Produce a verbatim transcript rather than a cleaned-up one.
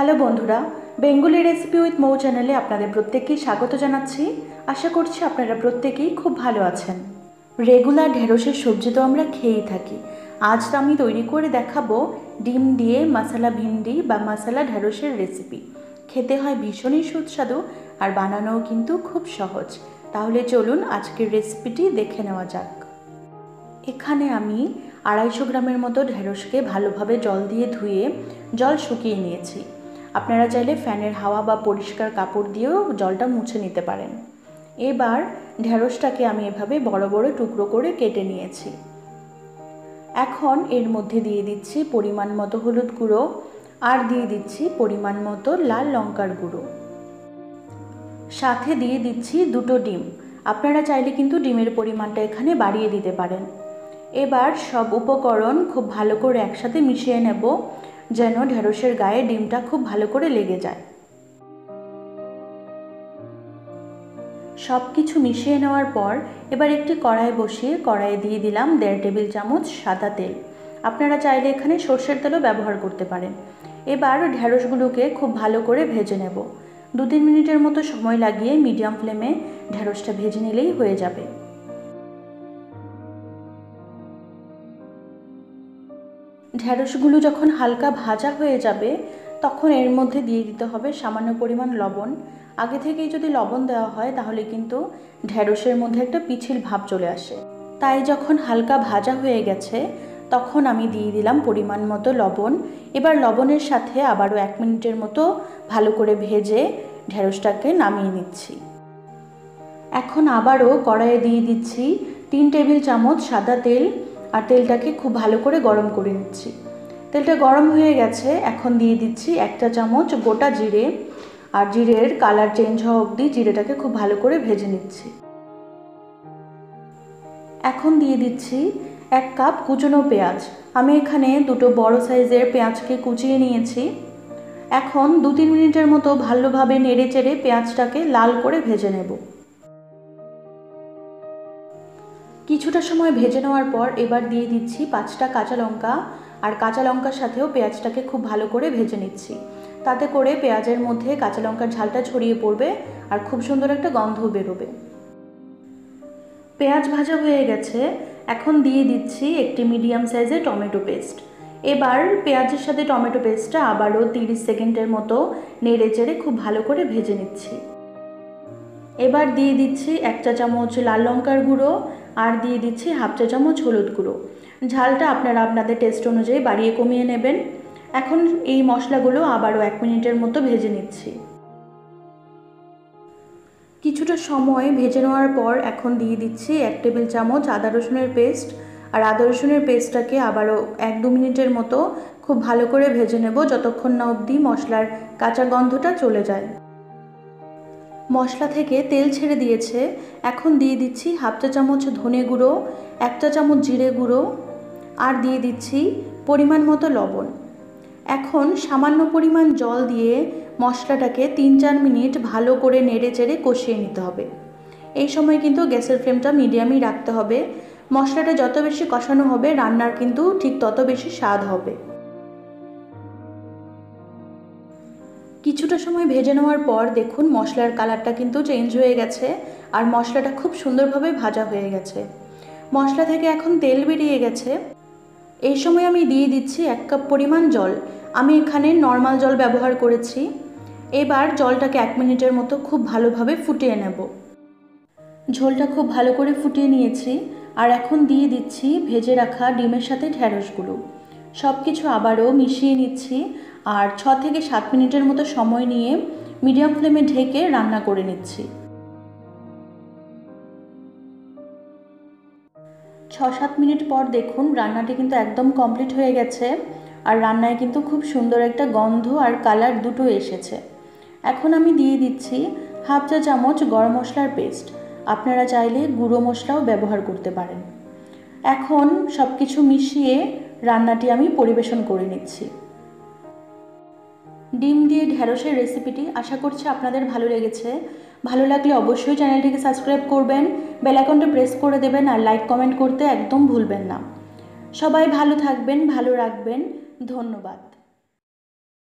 Hello বন্ধুরা, Bengali recipe with মৌ চ্যানেলে আপনাদের প্রত্যেককে স্বাগত জানাচ্ছি। আশা করছি আপনারা প্রত্যেকেই খুব ভালো আছেন। রেগুলার ঢেঁড়সের সবজি তো আমরা খেয়েই থাকি। আজ তো আমি তৈরি করে দেখাবো ডিম দিয়ে মশলা ভিন্ডি বা মশলা ঢেঁড়সের রেসিপি। খেতে হয় ভীষণই সুস্বাদু আর বানানোও কিন্তু খুব সহজ। তাহলে চলুন আজকের রেসিপিটি দেখে নেওয়া যাক। এখানে আমি আড়াইশো গ্রামের মতো ঢেঁড়সকে ভালোভাবে জল দিয়ে ধুয়ে জল শুকিয়ে নিয়েছি। আপনারা চাইলে ফ্যানের হাওয়া বা পরিষ্কার কাপড় দিয়েও জলটা মুছে নিতে পারেন। এবার ঢেঁড়সটাকে আমি এভাবে বড় বড় টুকরো করে কেটে নিয়েছি। এখন এর মধ্যে দিয়ে দিচ্ছি পরিমাণ মতো হলুদ গুঁড়ো আর দিয়ে দিচ্ছি পরিমাণ মতো লাল লঙ্কার গুঁড়ো, সাথে দিয়ে দিচ্ছি দুটো ডিম। আপনারা চাইলে কিন্তু ডিমের পরিমাণটা এখানে বাড়িয়ে দিতে পারেন। এবার সব উপকরণ খুব ভালো করে একসাথে মিশিয়ে নেব, যেন ঢেঁড়সের গায়ে ডিমটা খুব ভালো করে লেগে যায়। সব কিছু মিশিয়ে নেওয়ার পর এবার একটি কড়াই বসিয়ে কড়াইয়ে দিয়ে দিলাম দেড় টেবিল চামচ সাদা তেল। আপনারা চাইলে এখানে সর্ষের তেলও ব্যবহার করতে পারেন। এবার ঢেঁড়সগুলোকে খুব ভালো করে ভেজে নেব। দু তিন মিনিটের মতো সময় লাগিয়ে মিডিয়াম ফ্লেমে ঢেঁড়সটা ভেজে নিলেই হয়ে যাবে। ঢেঁড়সগুলো যখন হালকা ভাজা হয়ে যাবে তখন এর মধ্যে দিয়ে দিতে হবে সামান্য পরিমাণ লবণ। আগে থেকেই যদি লবণ দেওয়া হয় তাহলে কিন্তু ঢেঁড়সের মধ্যে একটা পিছিল ভাব চলে আসে। তাই যখন হালকা ভাজা হয়ে গেছে তখন আমি দিয়ে দিলাম পরিমাণ মতো লবণ। এবার লবণের সাথে আবারও এক মিনিটের মতো ভালো করে ভেজে ঢেঁড়সটাকে নামিয়ে নিচ্ছি। এখন আবারও কড়াইয়ে দিয়ে দিচ্ছি তিন টেবিল চামচ সাদা তেল আর তেলটাকে খুব ভালো করে গরম করে নিচ্ছি। তেলটা গরম হয়ে গেছে। এখন দিয়ে দিচ্ছি একটা চামচ গোটা জিরে, আর জিরের কালার চেঞ্জ হওয়া অবধি জিরেটাকে খুব ভালো করে ভেজে নিচ্ছি। এখন দিয়ে দিচ্ছি এক কাপ কুচনো পেঁয়াজ। আমি এখানে দুটো বড় সাইজের পেঁয়াজকে কুচিয়ে নিয়েছি। এখন দু তিন মিনিটের মতো ভালোভাবে নেড়ে চেড়ে পেঁয়াজটাকে লাল করে ভেজে নেব। কিছুটা সময় ভেজে নেওয়ার পর এবার দিয়ে দিচ্ছি পাঁচটা কাঁচা লঙ্কা, আর কাঁচা লঙ্কার সাথেও পেঁয়াজটাকে খুব ভালো করে ভেজে নিচ্ছি। তাতে করে পেঁয়াজের মধ্যে কাঁচা লঙ্কার ঝালটা ছড়িয়ে পড়বে আর খুব সুন্দর একটা গন্ধ বেরোবে। পেঁয়াজ ভাজা হয়ে গেছে। এখন দিয়ে দিচ্ছি একটি মিডিয়াম সাইজের টমেটো পেস্ট। এবার পেঁয়াজের সাথে টমেটো পেস্টটা আবারও তিরিশ সেকেন্ডের মতো নেড়ে চেড়ে খুব ভালো করে ভেজে নিচ্ছি। এবার দিয়ে দিচ্ছি এক চা চামচ লাল লঙ্কার গুঁড়ো আর দিয়ে দিচ্ছি হাফ চা চামচ হলুদ গুঁড়ো। ঝালটা আপনারা আপনাদের টেস্ট অনুযায়ী বাড়িয়ে কমিয়ে নেবেন। এখন এই মশলাগুলো আবারও এক মিনিটের মতো ভেজে নিচ্ছি। কিছুটা সময় ভেজে নেওয়ার পর এখন দিয়ে দিচ্ছি এক টেবিল চামচ আদা রসুনের পেস্ট, আর আদা রসুনের পেস্টটাকে আবারও এক দু মিনিটের মতো খুব ভালো করে ভেজে নেব, যতক্ষণ না অবধি মশলার কাঁচা গন্ধটা চলে যায়। মশলা থেকে তেল ছেড়ে দিয়েছে। এখন দিয়ে দিচ্ছি হাফ চা চামচ ধনে গুঁড়ো, এক চা চামচ জিরে গুঁড়ো আর দিয়ে দিচ্ছি পরিমাণ মতো লবণ। এখন সামান্য পরিমাণ জল দিয়ে মশলাটাকে তিন চার মিনিট ভালো করে নেড়ে চেড়ে কষিয়ে নিতে হবে। এই সময় কিন্তু গ্যাসের ফ্লেমটা মিডিয়ামই রাখতে হবে। মশলাটা যত বেশি কষানো হবে রান্নার কিন্তু ঠিক তত বেশি স্বাদ হবে। কিছুটা সময় ভেজে নেওয়ার পর দেখুন মশলার কালারটা কিন্তু চেঞ্জ হয়ে গেছে আর মশলাটা খুব সুন্দরভাবে ভাজা হয়ে গেছে। মশলা থেকে এখন তেল বেরিয়ে গেছে। এই সময় আমি দিয়ে দিচ্ছি এক কাপ পরিমাণ জল। আমি এখানে নর্মাল জল ব্যবহার করেছি। এবার জলটাকে এক মিনিটের মতো খুব ভালোভাবে ফুটিয়ে নেব। ঝোলটা খুব ভালো করে ফুটিয়ে নিয়েছি। আর এখন দিয়ে দিচ্ছি ভেজে রাখা ডিমের সাথে ঢ্যাঁড়সগুলো। সব কিছু আবারও মিশিয়ে নিচ্ছি আর ছ থেকে সাত মিনিটের মতো সময় নিয়ে মিডিয়াম ফ্লেমে ঢেকে রান্না করে নিচ্ছি। ছ সাত মিনিট পর দেখুন রান্নাটি কিন্তু একদম কমপ্লিট হয়ে গেছে আর রান্নায় কিন্তু খুব সুন্দর একটা গন্ধ আর কালার দুটো এসেছে। এখন আমি দিয়ে দিচ্ছি হাফ চা চামচ গরম মশলার পেস্ট। আপনারা চাইলে গুঁড়ো মশলাও ব্যবহার করতে পারেন। এখন সব কিছু মিশিয়ে রান্নাটি আমি পরিবেশন করে নিচ্ছি। ডিম দিয়ে ঢেঁড়সের রেসিপিটি আশা করছি আপনাদের ভালো লেগেছে। ভালো লাগলে অবশ্যই চ্যানেলটিকে সাবস্ক্রাইব করবেন, বেল আইকনটা প্রেস করে দেবেন আর লাইক কমেন্ট করতে একদম ভুলবেন না। সবাই ভালো থাকবেন, ভালো রাখবেন। ধন্যবাদ।